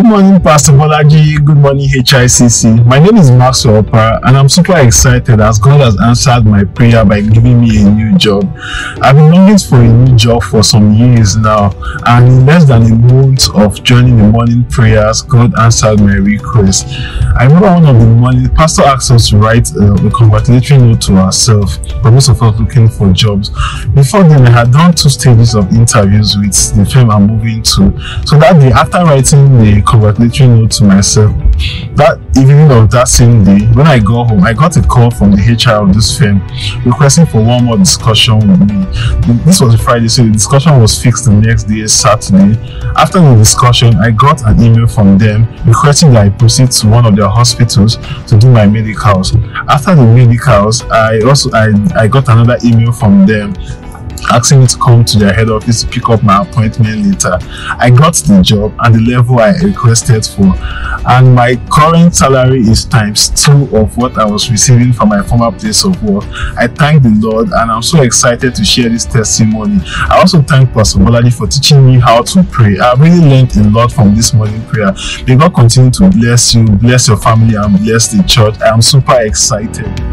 Good morning, Pastor Bolaji. Good morning, HICC. My name is Max Opera, and I'm super excited as God has answered my prayer by giving me a new job. I've been longing for a new job for some years now, and in less than a month of joining the morning prayers, God answered my request. I remember one of the morning, Pastor asked us to write a congratulatory note to ourselves for most of us looking for jobs. Before then, I had done two stages of interviews with the firm I'm moving to. So that day, after writing the congratulatory note to myself, that evening of that same day, when I got home, I got a call from the HR of this firm requesting for one more discussion with me. This was a Friday, so the discussion was fixed the next day, Saturday. After the discussion, I got an email from them requesting that I proceed to one of their hospitals to do my medicals. After the medicals, I got another email from them asking me to come to their head office to pick up my appointment later. I got the job at the level I requested for, and my current salary is ×2 of what I was receiving from my former place of work. I thank the Lord, and I'm so excited to share this testimony. I also thank Pastor Bolaji for teaching me how to pray. I really learned a lot from this morning prayer. May God continue to bless you, bless your family, and bless the church. I am super excited.